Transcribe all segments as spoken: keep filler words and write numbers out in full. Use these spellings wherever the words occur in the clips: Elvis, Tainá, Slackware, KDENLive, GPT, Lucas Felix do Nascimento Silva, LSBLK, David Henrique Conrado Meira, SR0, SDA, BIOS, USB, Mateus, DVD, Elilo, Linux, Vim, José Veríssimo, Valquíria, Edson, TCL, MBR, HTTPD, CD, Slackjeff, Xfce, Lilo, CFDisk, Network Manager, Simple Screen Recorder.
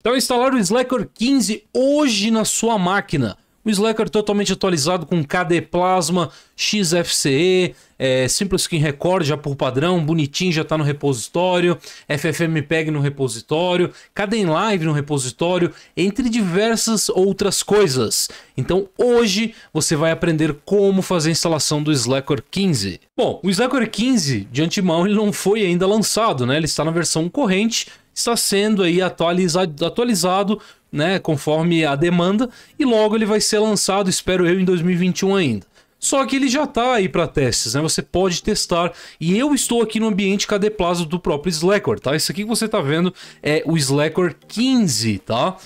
Então instalar o Slackware quinze hoje na sua máquina. O Slackware totalmente atualizado com K D E Plasma, Xfce, é, Simple Skin Record já por padrão, bonitinho, já está no repositório, FFmpeg no repositório, KDENLive no repositório, entre diversas outras coisas. Então hoje você vai aprender como fazer a instalação do Slackware quinze. Bom, o Slackware quinze de antemão ele não foi ainda lançado, né? Ele está na versão corrente, está sendo aí atualizado, atualizado né, conforme a demanda, e logo ele vai ser lançado, espero eu, em dois mil e vinte e um ainda. Só que ele já está aí para testes, né? Você pode testar, e eu estou aqui no ambiente K D E Plasma do próprio Slackware, tá? Isso aqui que você está vendo é o Slackware quinze, tá?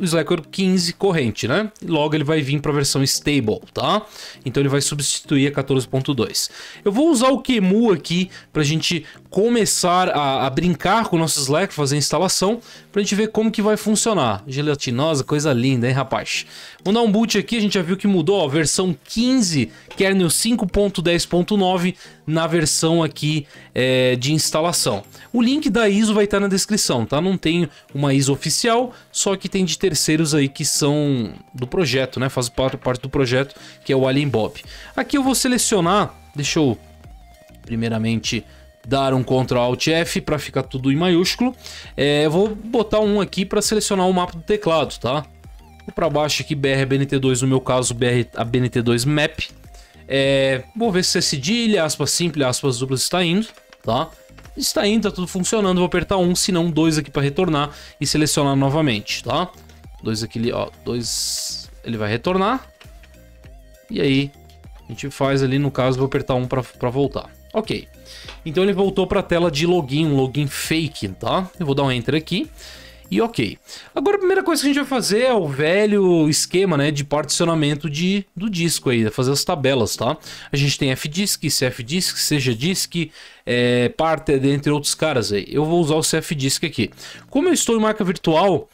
O Slackware quinze corrente, né? Logo ele vai vir para a versão stable, tá? Então ele vai substituir a quatorze ponto dois. Eu vou usar o Qemu aqui para a gente começar a, a brincar com o nosso Slackware, fazer a instalação, para a gente ver como que vai funcionar. Gelatinosa, coisa linda, hein, rapaz? Vamos dar um boot aqui, a gente já viu que mudou, ó, versão quinze, kernel cinco ponto dez ponto nove, na versão aqui é, de instalação. O link da I S O vai estar na descrição, tá? Não tem uma I S O oficial, só que tem de terceiros aí que são do projeto, né? Faz parte do projeto, que é o Alien Bob. Aqui eu vou selecionar, deixa eu primeiramente dar um control alt F para ficar tudo em maiúsculo. É, eu vou botar um aqui para selecionar o mapa do teclado, tá? Vou para baixo aqui, B R A B N T dois, no meu caso, B R A B N T dois map. É, vou ver se é cedilha, aspas simples, aspas duplas, está indo, tá? Está indo, tá tudo funcionando. Vou apertar um, se não dois aqui para retornar e selecionar novamente, tá? Dois aqui, ó, dois, ele vai retornar. E aí, a gente faz ali, no caso, vou apertar um para voltar. Ok. Então ele voltou para a tela de login, um login fake, tá? Eu vou dar um enter aqui. E ok. Agora a primeira coisa que a gente vai fazer é o velho esquema, né, de particionamento de, do disco aí, fazer as tabelas, tá? A gente tem FDISK, CFDisk, CGDisk, é, Parter, entre outros caras aí. Eu vou usar o CFDisk aqui. Como eu estou em marca virtual,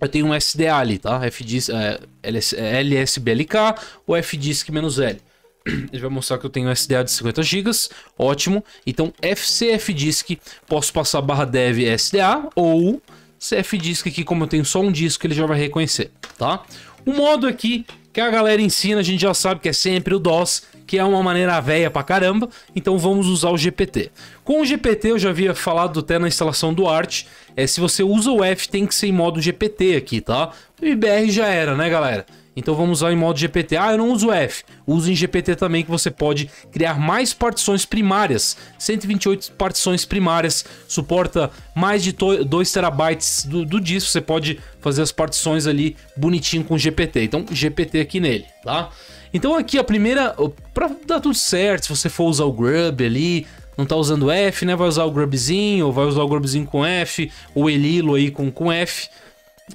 eu tenho um S D A ali, tá? FDISK, é, L S B L K ou FDISK-L. Ele vai mostrar que eu tenho S D A de cinquenta gigas, ótimo. Então FCFDisk, posso passar barra dev S D A ou CFDisk aqui, como eu tenho só um disco, ele já vai reconhecer, tá? O modo aqui que a galera ensina, a gente já sabe que é sempre o DOS, que é uma maneira velha pra caramba, então vamos usar o G P T. Com o G P T, eu já havia falado até na instalação do ART, é, se você usa o F, tem que ser em modo G P T aqui, tá? O I B R já era, né, galera? Então vamos usar em modo G P T. Ah, eu não uso F. Uso em G P T também, que você pode criar mais partições primárias. cento e vinte e oito partições primárias. Suporta mais de dois terabytes do, do disco. Você pode fazer as partições ali bonitinho com G P T. Então G P T aqui nele, tá? Então aqui a primeira... Pra dar tudo certo, se você for usar o GRUB ali... Não tá usando F, né? Vai usar o GRUBzinho, ou vai usar o GRUBzinho com F. Ou Elilo aí com, com F.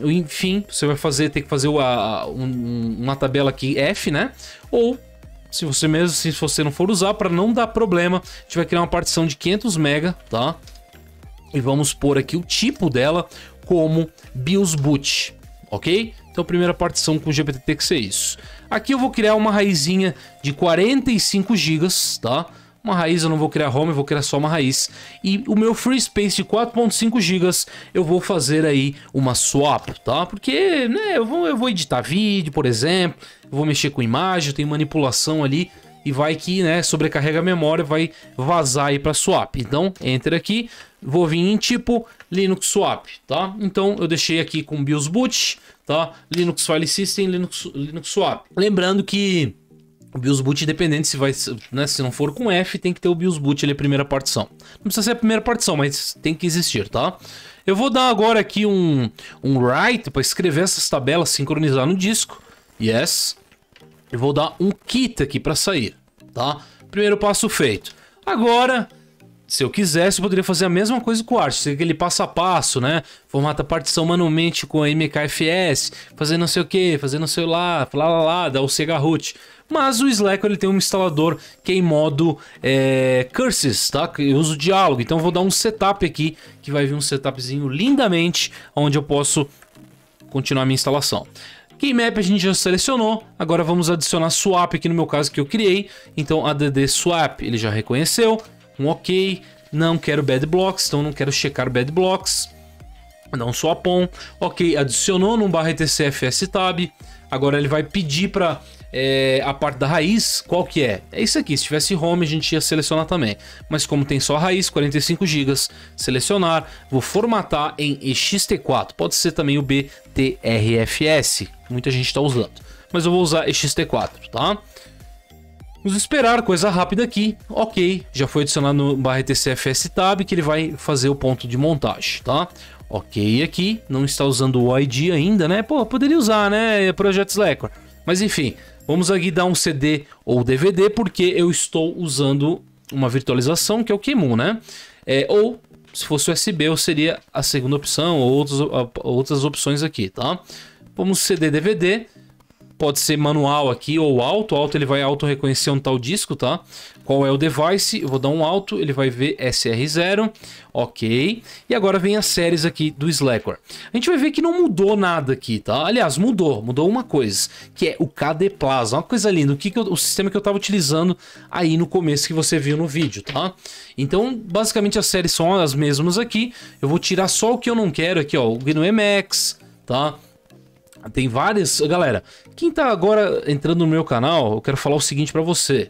Enfim, você vai fazer, ter que fazer uma, uma tabela aqui F, né? Ou, se você mesmo, se você não for usar, para não dar problema, a gente vai criar uma partição de quinhentos megas, tá? E vamos pôr aqui o tipo dela como BIOS boot, ok? Então, a primeira partição com G P T tem que ser isso. Aqui eu vou criar uma raizinha de quarenta e cinco gigas, tá? Uma raiz, eu não vou criar home, eu vou criar só uma raiz. E o meu free space de quatro ponto cinco gigas, eu vou fazer aí uma swap, tá? Porque, né, eu vou, eu vou editar vídeo, por exemplo, eu vou mexer com imagem, tem manipulação ali, e vai que, né, sobrecarrega a memória, vai vazar aí pra swap. Então, enter aqui, vou vir em tipo Linux swap, tá? Então, eu deixei aqui com BIOS boot, tá? Linux file system, Linux, Linux swap. Lembrando que... o BIOS boot, independente se vai, né, se não for com F, tem que ter o BIOS boot, ele é a primeira partição. Não precisa ser a primeira partição, mas tem que existir, tá? Eu vou dar agora aqui um, um write para escrever essas tabelas, sincronizar no disco. Yes. Eu vou dar um quit aqui para sair, tá? Primeiro passo feito. Agora, se eu quisesse, eu poderia fazer a mesma coisa com o ART, aquele passo a passo, né? Formata a partição manualmente com a M K F S, fazer não sei o que, fazer não sei lá, lá lá lá, dar o cgroot. Mas o Slackware ele tem um instalador que é em modo é, Curses, tá? Eu uso diálogo, então eu vou dar um setup aqui, que vai vir um setupzinho lindamente, onde eu posso continuar a minha instalação. Keymap a gente já selecionou, agora vamos adicionar swap aqui no meu caso que eu criei, então add swap ele já reconheceu, um ok, não quero bad blocks, então não quero checar bad blocks. não só a P O M. Ok, adicionou num barra etcfs tab. Agora ele vai pedir para é, a parte da raiz, qual que é? É isso aqui, se tivesse home a gente ia selecionar também. Mas como tem só a raiz, quarenta e cinco gigas, selecionar, vou formatar em ext quatro. Pode ser também o B T R F S, que muita gente está usando. Mas eu vou usar ext quatro, tá? Vamos esperar, coisa rápida aqui. Ok, já foi adicionado no barra etcfs tab que ele vai fazer o ponto de montagem, tá? Ok, aqui não está usando o I D ainda, né? Pô, poderia usar, né? Projeto Slackware. Mas enfim, vamos aqui dar um C D ou D V D, porque eu estou usando uma virtualização que é o Qemu, né? É, ou se fosse U S B, eu seria a segunda opção, ou outros, outras opções aqui, tá? Vamos C D, D V D. Pode ser manual aqui ou auto. Auto ele vai auto-reconhecer um tal disco, tá? Qual é o device? Eu vou dar um auto, ele vai ver S R zero. Ok. E agora vem as séries aqui do Slackware. A gente vai ver que não mudou nada aqui, tá? Aliás, mudou. Mudou uma coisa, que é o K D E Plasma. Uma coisa linda. O, que que eu, o sistema que eu estava utilizando aí no começo que você viu no vídeo, tá? Então, basicamente as séries são as mesmas aqui. Eu vou tirar só o que eu não quero aqui, ó. O G N U M X, tá? Tem várias... Galera, quem tá agora entrando no meu canal, eu quero falar o seguinte pra você.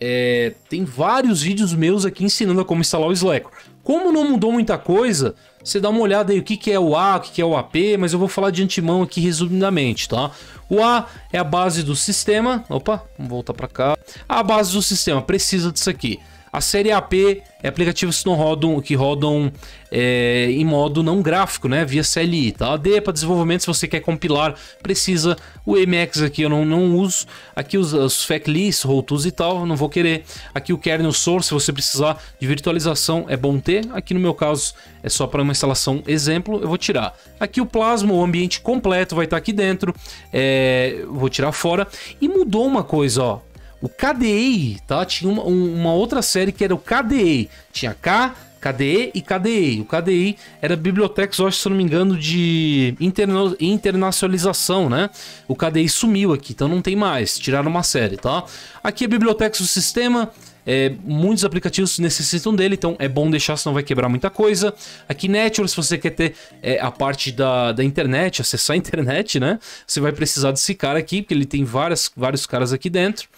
É, tem vários vídeos meus aqui ensinando a como instalar o Slackware. Como não mudou muita coisa, você dá uma olhada aí o que, que é o A, o que, que é o A P, mas eu vou falar de antemão aqui resumidamente, tá? O A é a base do sistema. Opa, vamos voltar pra cá. A base do sistema precisa disso aqui. A série A P é aplicativos que rodam, que rodam é, em modo não gráfico, né? Via C L I, tá? A D é para desenvolvimento, se você quer compilar, precisa. O M X aqui eu não, não uso. Aqui os, os fac-lists, roll-tos e tal, eu não vou querer. Aqui o kernel source, se você precisar de virtualização, é bom ter. Aqui no meu caso é só para uma instalação exemplo, eu vou tirar. Aqui o plasma, o ambiente completo vai estar aqui dentro. É, vou tirar fora. E mudou uma coisa, ó. O K D E, tá? Tinha uma, uma outra série que era o K D E. Tinha K, K D E e K D E. O K D E era bibliotecas, eu acho, se não me engano, de interna internacionalização, né? O K D E sumiu aqui, então não tem mais. Tiraram uma série, tá? Aqui é bibliotecas do sistema. É, muitos aplicativos necessitam dele, então é bom deixar, senão vai quebrar muita coisa. Aqui Network, se você quer ter é, a parte da, da internet, acessar a internet, né? Você vai precisar desse cara aqui, porque ele tem várias, vários caras aqui dentro.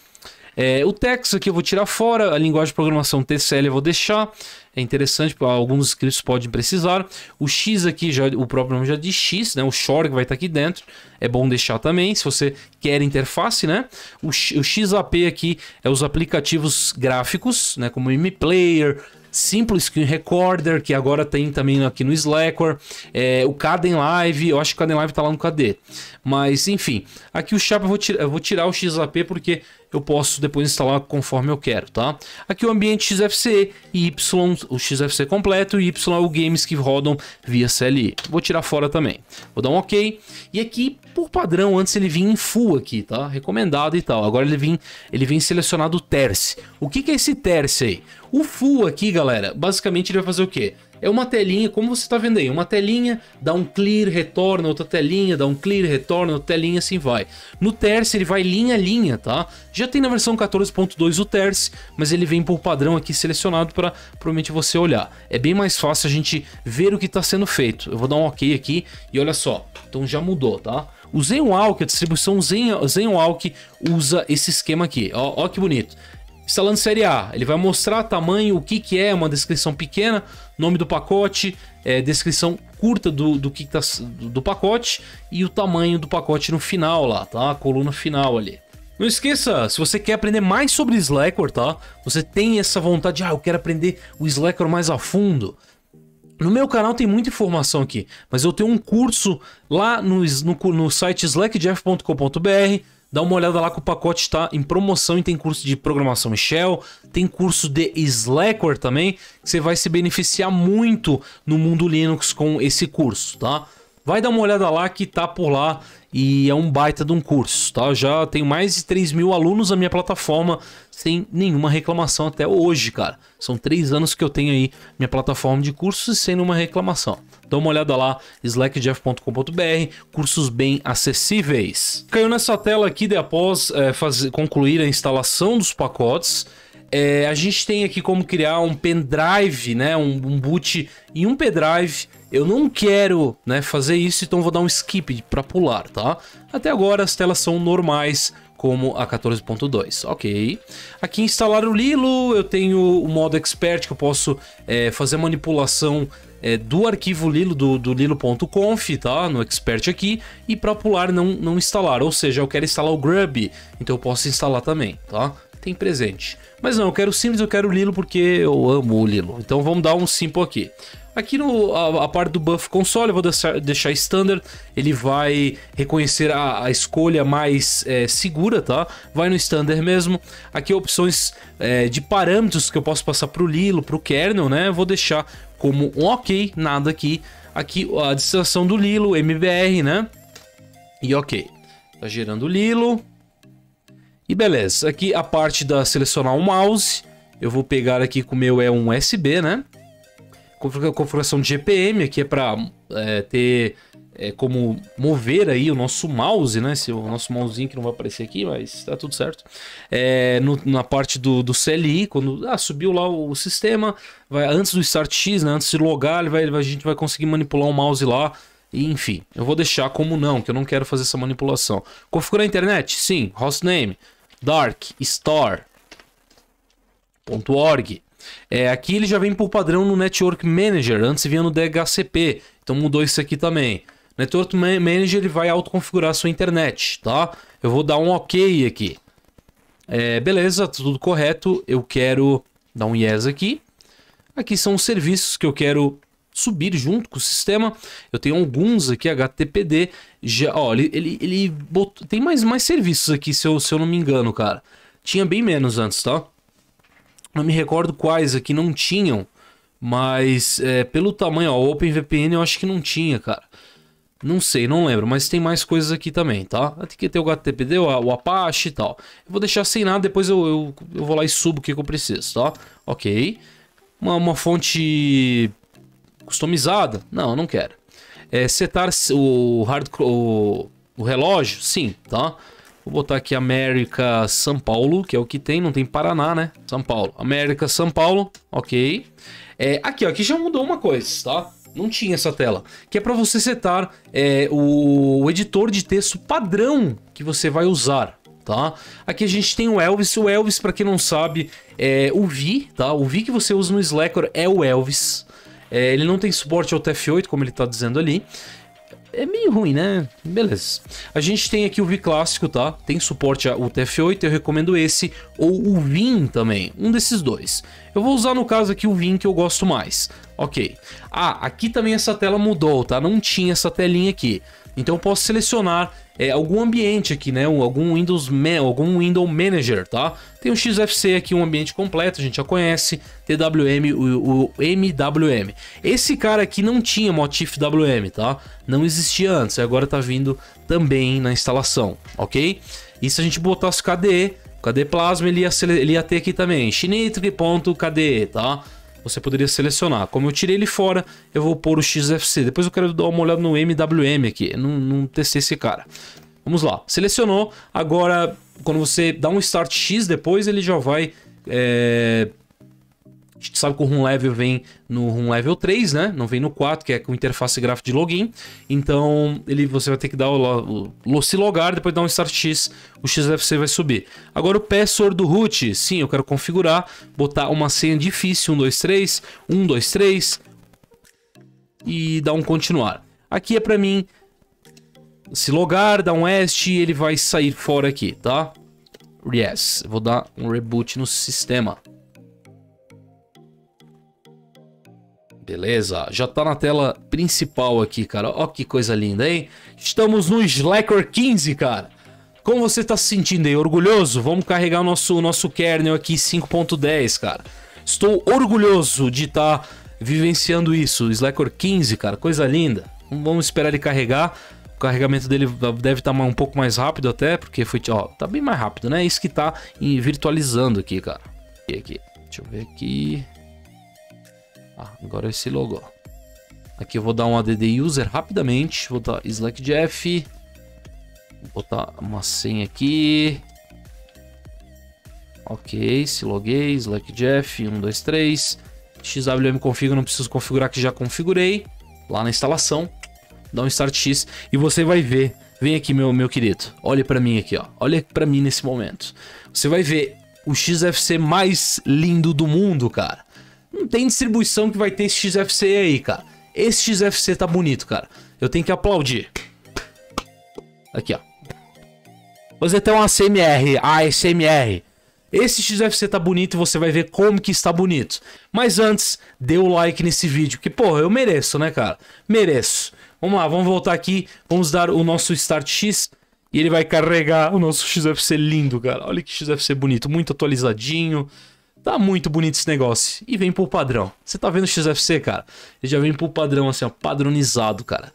É, o texto aqui eu vou tirar fora, a linguagem de programação T C L eu vou deixar, é interessante, alguns scripts podem precisar. O X aqui, já, o próprio nome já diz X, né? O Shorg vai estar aqui dentro, é bom deixar também, se você quer interface, né? O, o X A P aqui é os aplicativos gráficos, né? Como o MPlayer, Simple Screen Recorder, que agora tem também aqui no Slackware, é, o KDENLive, eu acho que o KDENLive tá lá no K D E, mas enfim, aqui o Chapa eu vou, tira, eu vou tirar o X A P porque eu posso depois instalar conforme eu quero, tá? Aqui o ambiente Xfce e Y, o Xfce completo, e Y é o games que rodam via C L I, vou tirar fora também, vou dar um ok, e aqui por padrão antes ele vinha em full aqui, tá? Recomendado e tal, agora ele vem, ele vem selecionado terce. O que que é esse terce aí? O full aqui, galera, Galera, basicamente ele vai fazer o que? É uma telinha, como você está vendo aí, uma telinha, dá um clear, retorna, outra telinha, dá um clear, retorna, outra telinha, assim vai. No terce ele vai linha a linha, tá? Já tem na versão quatorze ponto dois o terce, mas ele vem por padrão aqui selecionado para provavelmente você olhar. É bem mais fácil a gente ver o que está sendo feito. Eu vou dar um ok aqui e olha só, então já mudou, tá? O ZenWalk, a distribuição ZenWalk usa esse esquema aqui, ó, ó que bonito. Instalando série A, ele vai mostrar tamanho, o que que é, uma descrição pequena, nome do pacote, é, descrição curta do, do que tá, do, do pacote e o tamanho do pacote no final lá, tá? A coluna final ali. Não esqueça, se você quer aprender mais sobre Slackware, tá? Você tem essa vontade de, ah, eu quero aprender o Slackware mais a fundo. No meu canal tem muita informação aqui, mas eu tenho um curso lá no, no, no site slackjeff ponto com ponto br. Dá uma olhada lá que o pacote está em promoção e tem curso de programação em Shell, tem curso de Slackware também, que você vai se beneficiar muito no mundo Linux com esse curso, tá? Vai dar uma olhada lá que tá por lá e é um baita de um curso, tá? Eu já tenho mais de três mil alunos na minha plataforma sem nenhuma reclamação até hoje, cara. São três anos que eu tenho aí minha plataforma de cursos sem nenhuma reclamação. Dá uma olhada lá, slackjeff ponto com ponto br, cursos bem acessíveis. Caiu nessa tela aqui de após é, fazer, concluir a instalação dos pacotes. É, a gente tem aqui como criar um pendrive, né? Um, um boot e um pendrive Eu não quero, né, fazer isso, então vou dar um skip para pular, tá? Até agora as telas são normais, como a quatorze ponto dois, ok. Aqui instalar o Lilo, eu tenho o modo expert que eu posso é, fazer a manipulação é, do arquivo Lilo, do, do lilo ponto conf, tá? No expert aqui, e para pular não, não instalar, ou seja, eu quero instalar o grub, então eu posso instalar também, tá? Tem presente. Mas não, eu quero simples, eu quero Lilo porque eu amo o Lilo. Então vamos dar um simple aqui. Aqui no, a, a parte do buff console, eu vou deixar, deixar standard, ele vai reconhecer a, a escolha mais é, segura, tá? Vai no standard mesmo. Aqui opções é, de parâmetros que eu posso passar para o Lilo, para o kernel, né? Eu vou deixar como um ok, nada aqui. Aqui a destinação do Lilo, M B R, né? E ok. Tá gerando o Lilo. E beleza, aqui a parte da selecionar o mouse, eu vou pegar aqui que o meu é um U S B, né? Configuração de G P M, aqui é para é, ter é, como mover aí o nosso mouse, né? Esse, o nosso mousezinho que não vai aparecer aqui, mas tá tudo certo. É, no, na parte do, do C L I, quando ah, subiu lá o sistema, vai, antes do Start X, né? Antes de logar, ele vai, a gente vai conseguir manipular o mouse lá. Enfim, eu vou deixar como não, que eu não quero fazer essa manipulação. Configurar a internet? Sim, hostname. dark store ponto org. É, aqui ele já vem por padrão no Network Manager, antes vinha no D H C P, então mudou isso aqui também. Network Manager ele vai autoconfigurar a sua internet, tá? Eu vou dar um ok aqui. É, beleza, tudo correto, eu quero dar um yes aqui. Aqui são os serviços que eu quero subir junto com o sistema. Eu tenho alguns aqui, H T T P D, já, ó, ele, ele, ele botou, tem mais, mais serviços aqui, se eu, se eu não me engano, cara. Tinha bem menos antes, tá? Não me recordo quais aqui não tinham, mas é, pelo tamanho, ó, Open V P N eu acho que não tinha, cara. Não sei, não lembro, mas tem mais coisas aqui também, tá? Tem que ter o H T T P D, o, o Apache e tal. Eu vou deixar sem nada, depois eu, eu, eu vou lá e subo o que, que eu preciso, tá? Ok. Uma, uma fonte customizada? Não, eu não quero. É, setar o, hard, o, o relógio? Sim, tá? Vou botar aqui América, São Paulo, que é o que tem, não tem Paraná, né? São Paulo. América, São Paulo, ok. É, aqui, ó, aqui já mudou uma coisa, tá? Não tinha essa tela. Que é para você setar é, o, o editor de texto padrão que você vai usar, tá? Aqui a gente tem o Elvis. O Elvis, para quem não sabe, é o V I, tá? O V I que você usa no Slackware é o Elvis. É, ele não tem suporte ao T F oito, como ele tá dizendo ali. É meio ruim, né? Beleza. A gente tem aqui o V I clássico, tá? Tem suporte ao T F oito, eu recomendo esse. Ou o Vim também, um desses dois. Eu vou usar, no caso aqui, o Vim, que eu gosto mais. Ok. Ah, aqui também essa tela mudou, tá? Não tinha essa telinha aqui. Então eu posso selecionar é, algum ambiente aqui, né? Algum Windows, algum Window Manager, tá? Tem o X F C aqui, um ambiente completo, a gente já conhece. T W M, o, o M W M. Esse cara aqui não tinha Motif W M, tá? Não existia antes, agora tá vindo também na instalação, ok? E se a gente botasse o K D E, o K D E Plasma, ele ia, ele ia ter aqui também. Xnitric.kde, tá? Você poderia selecionar. Como eu tirei ele fora, eu vou pôr o X F C. Depois eu quero dar uma olhada no M W M aqui. Eu não, não testei esse cara. Vamos lá. Selecionou. Agora, quando você dá um Start X, depois ele já vai... É... A gente sabe que o Room Level vem no Room Level três, né? Não vem no quatro, que é com interface gráfica de login. Então, ele, você vai ter que dar o, o, o se logar, depois dar um Start X, o X F C vai subir. Agora o password do root, sim, eu quero configurar, botar uma senha difícil, um dois três, um dois três, e dar um continuar. Aqui é pra mim se logar, dar um est, e ele vai sair fora aqui, tá? Yes, vou dar um reboot no sistema. Beleza, já tá na tela principal aqui, cara. Ó que coisa linda, hein? Estamos no Slackware quinze, cara. Como você tá se sentindo aí? Orgulhoso? Vamos carregar o nosso, nosso kernel aqui cinco ponto dez, cara. Estou orgulhoso de estar tá vivenciando isso. Slackware quinze, cara. Coisa linda. Vamos esperar ele carregar. O carregamento dele deve estar tá um pouco mais rápido até, porque foi... Ó, tá bem mais rápido, né? Isso que tá virtualizando aqui, cara. E aqui? Deixa eu ver aqui... Ah, agora esse logo. Aqui eu vou dar um add user rapidamente. Vou botar Slackjeff. Vou botar uma senha aqui. Ok, se loguei. Slackjeff, um dois três. X W M config, não preciso configurar, que já configurei. lá na instalação, dá um Start X e você vai ver. Vem aqui, meu, meu querido, olha pra mim aqui, ó. Olha pra mim nesse momento. Você vai ver o Xfce mais lindo do mundo, cara. Não tem distribuição que vai ter esse Xfce aí, cara. Esse Xfce tá bonito, cara. Eu tenho que aplaudir. Aqui, ó. Fazer até um A C M R, A S M R. Esse Xfce tá bonito e você vai ver como que está bonito. Mas antes, dê o like nesse vídeo, porque, porra, eu mereço, né, cara? Mereço. Vamos lá, vamos voltar aqui, vamos dar o nosso Start X e ele vai carregar o nosso Xfce lindo, cara. Olha que Xfce bonito, muito atualizadinho. Tá muito bonito esse negócio. E vem pro padrão. Você tá vendo o Xfce, cara? Ele já vem pro padrão, assim, ó, padronizado, cara.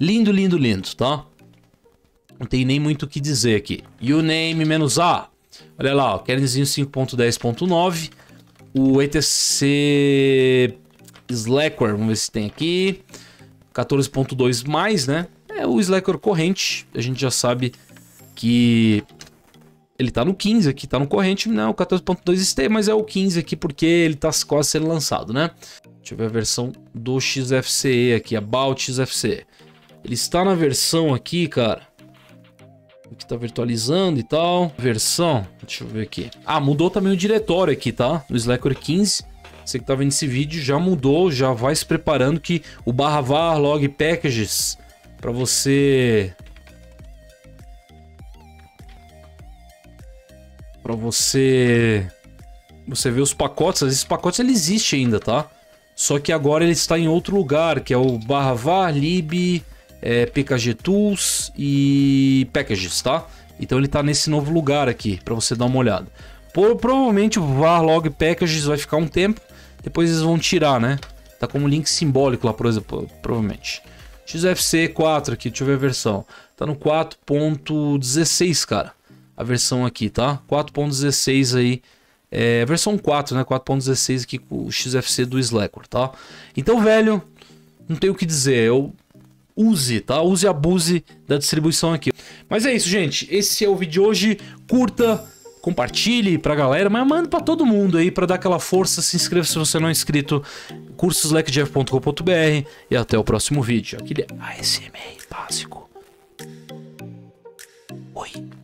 Lindo, lindo, lindo, tá? Não tem nem muito o que dizer aqui. Uname menos A. Olha lá, ó, kernelzinho cinco ponto dez ponto nove. O etc Slackware, vamos ver se tem aqui. quatorze ponto dois mais, né? É o Slackware corrente. A gente já sabe que ele tá no quinze aqui, tá no corrente. Não, o quatorze ponto dois ponto X T, mas é o quinze aqui porque ele tá quase sendo lançado, né? Deixa eu ver a versão do Xfce aqui, About Xfce. Ele está na versão aqui, cara, que tá virtualizando e tal. Versão, deixa eu ver aqui. Ah, mudou também o diretório aqui, tá? No Slackware quinze. Você que tá vendo esse vídeo já mudou, já vai se preparando que o barra var log packages para você para você você ver os pacotes, esses pacotes ele existe ainda, tá? Só que agora ele está em outro lugar, que é o barra var lib é, pkg tools e packages, tá? Então ele tá nesse novo lugar aqui para você dar uma olhada. Por, provavelmente o var log packages vai ficar um tempo. Depois eles vão tirar, né? Tá como link simbólico lá, por exemplo, provavelmente. Xfce quatro aqui, deixa eu ver a versão. Tá no quatro ponto dezesseis, cara. A versão aqui, tá? quatro ponto dezesseis aí. É, versão quatro, né? quatro ponto dezesseis aqui com o Xfce do Slackware, tá? Então, velho, não tem o que dizer. Eu use, tá? Use e abuse da distribuição aqui. Mas é isso, gente. Esse é o vídeo de hoje. Curta, compartilhe pra galera, mas manda pra todo mundo aí pra dar aquela força. Se inscreva se você não é inscrito. Cursos slackjeff ponto com ponto br e até o próximo vídeo. Aquele A S M R básico. Oi.